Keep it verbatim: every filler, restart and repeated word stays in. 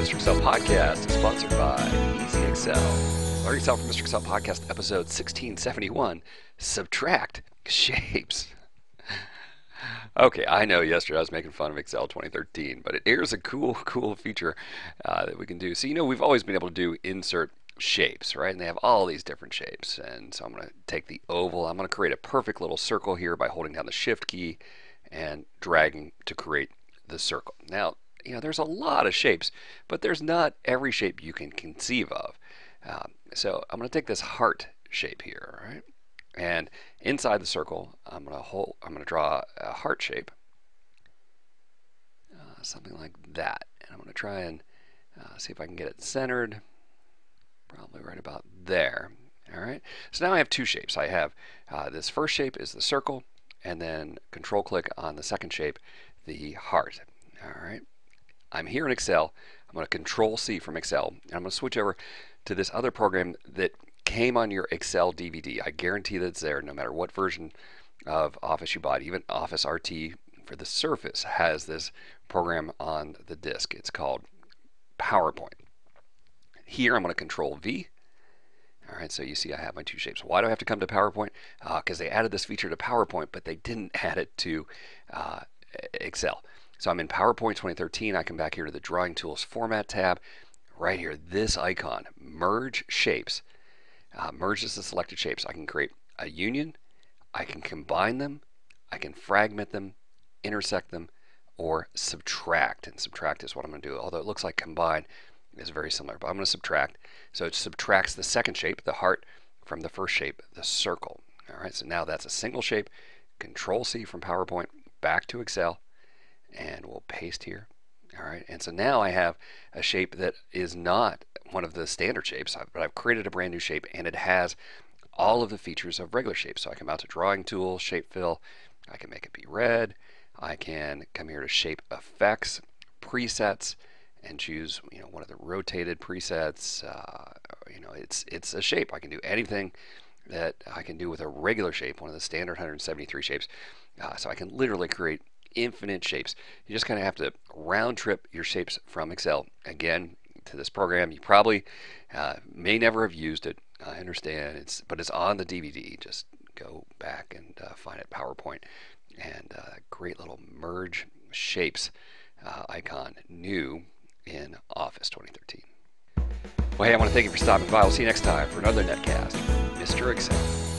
Mister Excel podcast, sponsored by Easy Excel. Learn Excel from Mister Excel podcast, episode sixteen seventy-one, Subtract Shapes. Okay, I know yesterday I was making fun of Excel twenty thirteen, but it airs a cool, cool feature uh, that we can do. So, you know, we've always been able to do insert shapes, right? And they have all these different shapes. And so I'm going to take the oval. I'm going to create a perfect little circle here by holding down the Shift key and dragging to create the circle. Now, you know, there's a lot of shapes, but there's not every shape you can conceive of. Um, so I'm going to take this heart shape here, right? And inside the circle, I'm going to hold. I'm going to draw a heart shape, uh, something like that. And I'm going to try and uh, see if I can get it centered, probably right about there. All right. So now I have two shapes. I have uh, this first shape is the circle, and then Control click on the second shape, the heart. All right. I'm here in Excel. I'm going to Control C from Excel, and I'm going to switch over to this other program that came on your Excel D V D. I guarantee that it's there no matter what version of Office you bought. Even Office R T for the Surface has this program on the disk. It's called PowerPoint. Here I'm going to Control V. Alright, so you see I have my two shapes. Why do I have to come to PowerPoint? Because uh, they added this feature to PowerPoint, but they didn't add it to uh, Excel. So I'm in PowerPoint twenty thirteen. I come back here to the Drawing Tools Format tab. Right here, this icon, Merge Shapes. Uh, merges the selected shapes. I can create a union, I can combine them, I can fragment them, intersect them, or subtract. And subtract is what I'm going to do, although it looks like combine is very similar, but I'm going to subtract. So it subtracts the second shape, the heart, from the first shape, the circle. Alright, so now that's a single shape. Control C from PowerPoint back to Excel, and we'll paste here. Alright, and so now I have a shape that is not one of the standard shapes, but I've created a brand new shape and it has all of the features of regular shapes. So I come out to Drawing Tools, Shape Fill, I can make it be red, I can come here to Shape Effects, Presets, and choose, you know, one of the rotated presets. Uh, you know, it's it's a shape. I can do anything that I can do with a regular shape, one of the standard one hundred seventy-three shapes. Uh, so I can literally create infinite shapes. You just kind of have to round trip your shapes from Excel again to this program. You probably uh, may never have used it. I understand it's, but it's on the D V D. Just go back and uh, find it. PowerPoint and uh, great little merge shapes uh, icon, new in Office twenty thirteen. Well, hey, I want to thank you for stopping by. We'll see you next time for another netcast from Mister Excel.